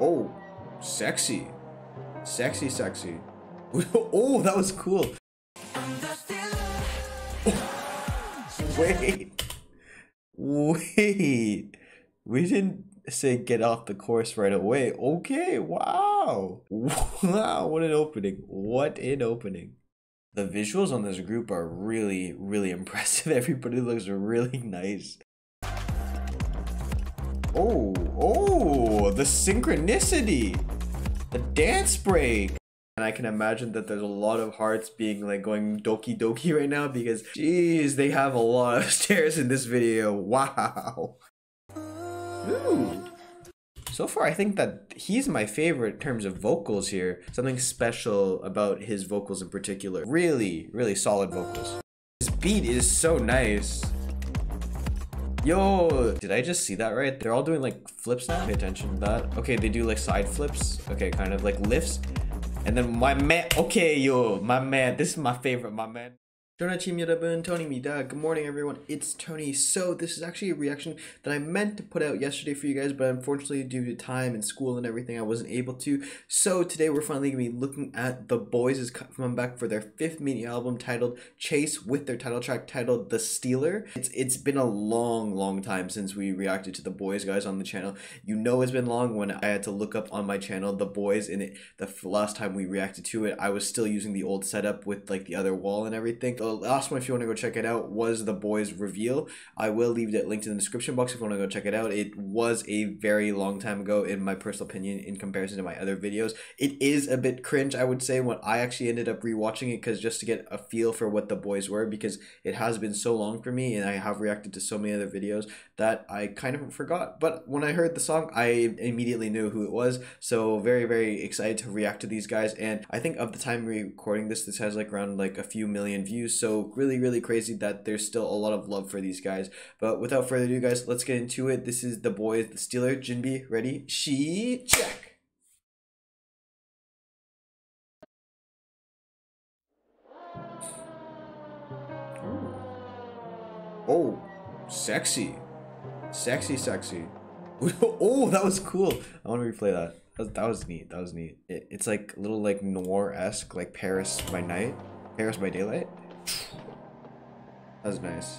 Oh, sexy. Sexy, sexy. Oh, that was cool. Wait. We didn't say get off the course right away. Okay, wow. Wow, what an opening. What an opening. The visuals on this group are really, really impressive. Everybody looks really nice. Oh, the synchronicity. The dance break. And I can imagine that there's a lot of hearts being like going doki doki right now because geez, they have a lot of stairs in this video. Wow. Ooh. So far, I think that he's my favorite in terms of vocals here. Something special about his vocals in particular. Really, really solid vocals. This beat is so nice. Yo, did I just see that right? They're all doing like flips now. Pay attention to that. Okay, they do like side flips. Okay, kind of like lifts. And then my man, okay, yo, my man, this is my favorite, my man. Good morning, everyone. It's Tony. So this is actually a reaction that I meant to put out yesterday for you guys, but unfortunately due to time and school and everything, I wasn't able to. So today we're finally going to be looking at The Boyz's coming back for their 5th mini album titled Chase with their title track titled The Stealer. It's been a long time since we reacted to The Boyz, guys, on the channel. You know it's been long. When I had to look up on my channel The Boyz and the last time we reacted to it, I was still using the old setup with like the other wall and everything. The last one, if you want to go check it out, was The Boyz Reveal. I will leave that linked in the description box if you want to go check it out. It was a very long time ago, in my personal opinion, in comparison to my other videos. It is a bit cringe, I would say, when I actually ended up rewatching it, because just to get a feel for what The Boyz were, because it has been so long for me and I have reacted to so many other videos that I kind of forgot. But when I heard the song, I immediately knew who it was. So very excited to react to these guys. And I think of the time recording this, this has like around like a few million views. So really crazy that there's still a lot of love for these guys. But without further ado, guys, let's get into it. This is The Boyz, The Stealer. Jinbi, ready? She check. Oh, sexy. Sexy, sexy. Oh, that was cool. I want to replay that. That was neat. That was neat. It's like a little like noir-esque, like Paris by night. Paris by daylight. That was nice.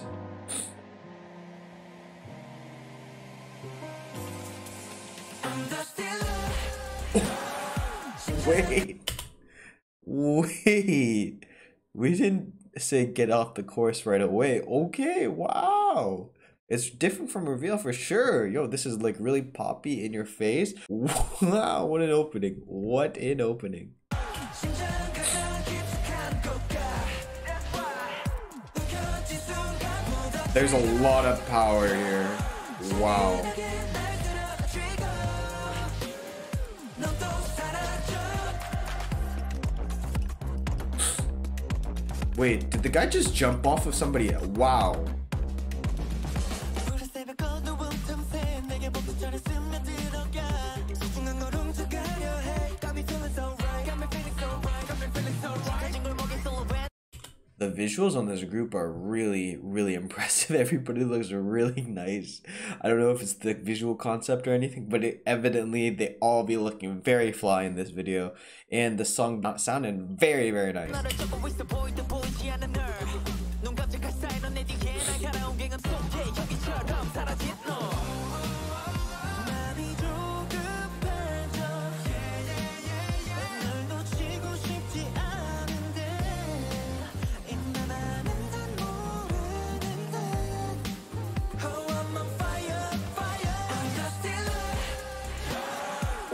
Wait. We didn't say get off the course right away. Okay, wow. It's different from Reveal for sure. Yo, this is like really poppy in your face. Wow, what an opening. What an opening. There's a lot of power here. Wow. Wait, did the guy just jump off of somebody? Wow. The visuals on this group are really impressive. Everybody looks really nice. I don't know if it's the visual concept or anything, but evidently they all be looking very fly in this video. And the song not sounding very nice.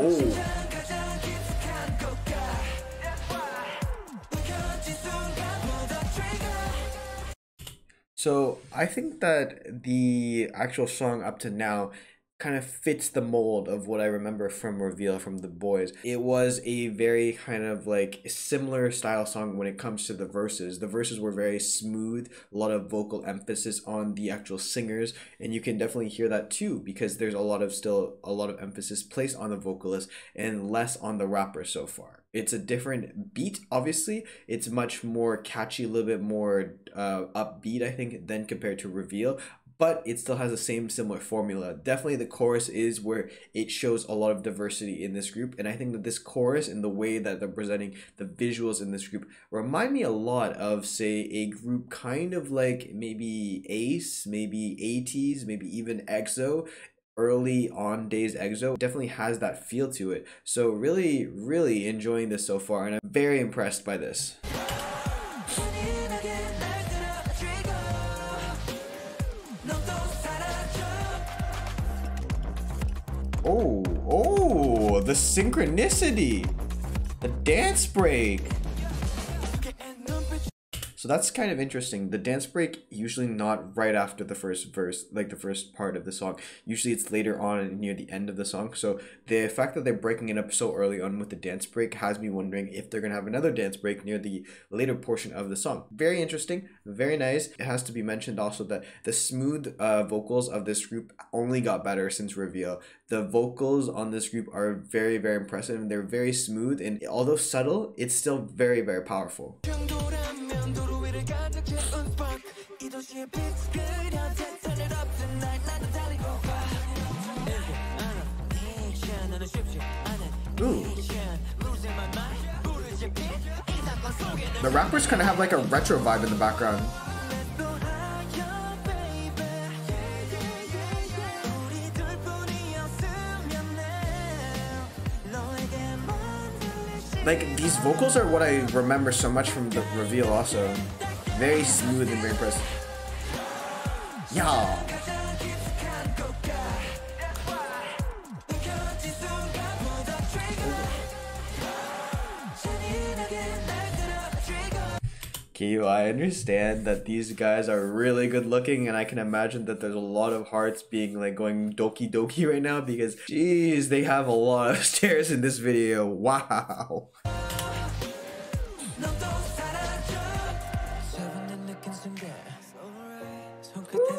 Oh. So I think that the actual song up to now kind of fits the mold of what I remember from Reveal from The Boyz. It was a very kind of like similar style song when it comes to the verses. The verses were very smooth, a lot of vocal emphasis on the actual singers, and you can definitely hear that too because there's still a lot of emphasis placed on the vocalist and less on the rapper so far. It's a different beat, obviously. It's much more catchy, a little bit more upbeat, I think, than compared to Reveal. but it still has the same similar formula. Definitely the chorus is where it shows a lot of diversity in this group, and I think that this chorus and the way that they're presenting the visuals in this group remind me a lot of, say, a group kind of like maybe ACE, maybe ATEEZ, maybe even EXO. Early on days EXO definitely has that feel to it. So really, really enjoying this so far, and I'm very impressed by this. Oh, oh, the synchronicity, the dance break. So that's kind of interesting. The dance break usually not right after the first verse, like the first part of the song. Usually it's later on and near the end of the song. So the fact that they're breaking it up so early on with the dance break has me wondering if they're gonna have another dance break near the later portion of the song. Very interesting, very nice. It has to be mentioned also that the smooth vocals of this group only got better since Reveal. The vocals on this group are very, very impressive, and they're very smooth, and although subtle, it's still very, very powerful. Ooh. The rappers kind of have like a retro vibe in the background. Like, these vocals are what I remember so much from the Reveal also. Very smooth and very impressive. Yeah. Kiyo, I understand that these guys are really good looking, and I can imagine that there's a lot of hearts being like going doki doki right now, because jeez, they have a lot of stares in this video. Wow.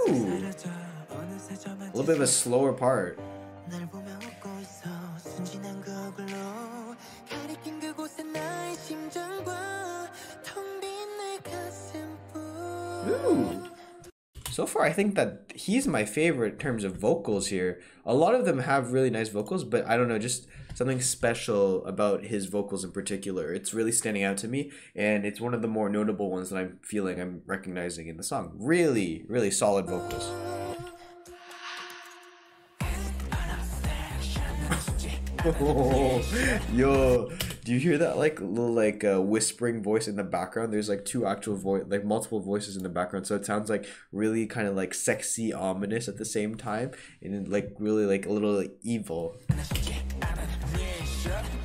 Ooh. A little bit of a slower part. Ooh. So far, I think that he's my favorite in terms of vocals here. A lot of them have really nice vocals, but I don't know, just something special about his vocals in particular. It's really standing out to me, and it's one of the more notable ones that I'm feeling I'm recognizing in the song. Really, really solid vocals. Oh, yo. Do you hear that like little like whispering voice in the background? There's like two actual multiple voices in the background, so it sounds like really kind of like sexy, ominous at the same time, and like really like a little like, evil.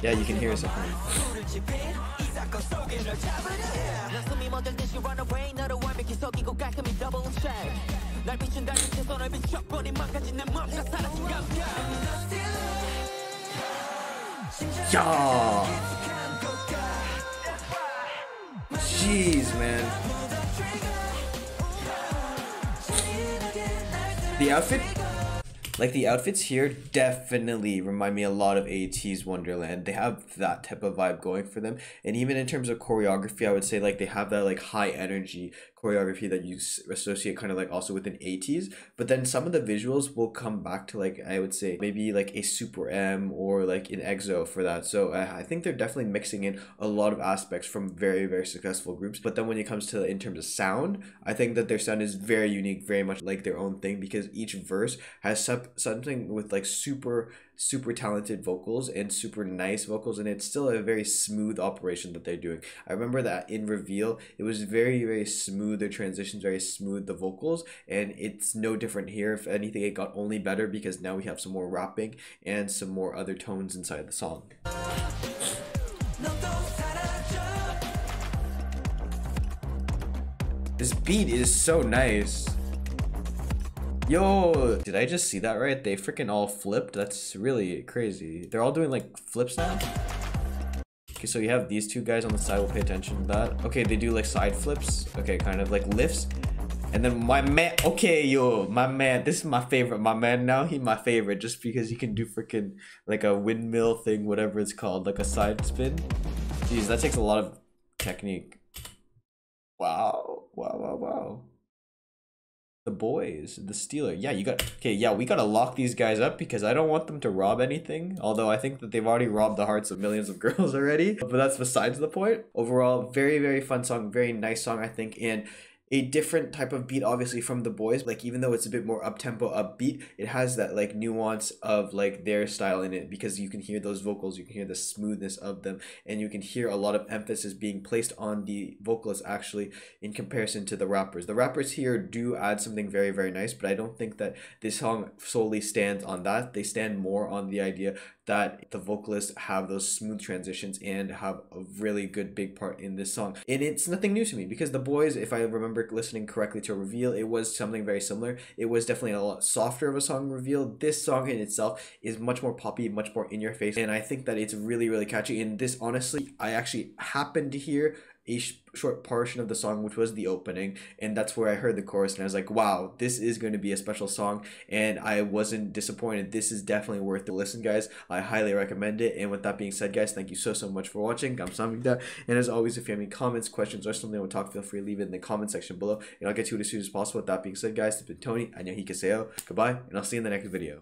Yeah, you can hear something. Yeah. Jeez, man. The outfit, like the outfits here definitely remind me a lot of ATEEZ Wonderland. They have that type of vibe going for them. And even in terms of choreography, I would say like they have that like high energy choreography that you associate kind of like also within ATEEZ, but then some of the visuals will come back to like, I would say maybe like a Super M or like an EXO for that. So I think they're definitely mixing in a lot of aspects from very, very successful groups. But then when it comes to in terms of sound, I think that their sound is very unique, very much like their own thing, because each verse has something with like super talented vocals and super nice vocals, and it's still a very smooth operation that they're doing. I remember that in Reveal, it was very, very smooth. Their transitions very smooth, the vocals, and it's no different here. If anything, it got only better, because now we have some more rapping and some more other tones inside the song. This beat is so nice. Yo, did I just see that right? They freaking all flipped. That's really crazy. They're all doing like flips now. Okay, so you have these two guys on the side. We'll pay attention to that. Okay, they do like side flips. Okay, kind of like lifts. And then my man, okay, yo, my man, this is my favorite, my man. Now he my favorite just because he can do freaking like a windmill thing, whatever it's called, like a side spin. Jeez, that takes a lot of technique. Wow, wow, wow, wow. The Boys, The Stealer. Yeah, you got... Okay, yeah, we gotta lock these guys up because I don't want them to rob anything. Although I think that they've already robbed the hearts of millions of girls already. But that's besides the point. Overall, very, very fun song. Very nice song, I think. And a different type of beat, obviously, from The Boys. Like, even though it's a bit more up-tempo, upbeat, it has that, like, nuance of, like, their style in it. Because you can hear those vocals. You can hear the smoothness of them. And you can hear a lot of emphasis being placed on the vocalists, actually, in comparison to the rappers. The rappers here do add something very, very nice. But I don't think that this song solely stands on that. They stand more on the idea that the vocalists have those smooth transitions and have a really good big part in this song. And it's nothing new to me because The Boys, if I remember listening correctly to Reveal, it was something very similar. It was definitely a lot softer of a song, Reveal. This song in itself is much more poppy, much more in your face. And I think that it's really, really catchy. And this, honestly, I actually happened to hear a short portion of the song, which was the opening, and that's where I heard the chorus, and I was like, wow, this is going to be a special song. And I wasn't disappointed. This is definitely worth the listen, guys. I highly recommend it. And with that being said, guys, thank you so much for watching. I'm Samvita, and as always, if you have any comments, questions, or something I want to talk, feel free to leave it in the comment section below, and I'll get to it as soon as possible. With that being said, guys, it's been Tony. Annyeonghi gaseyo. Goodbye, and I'll see you in the next video.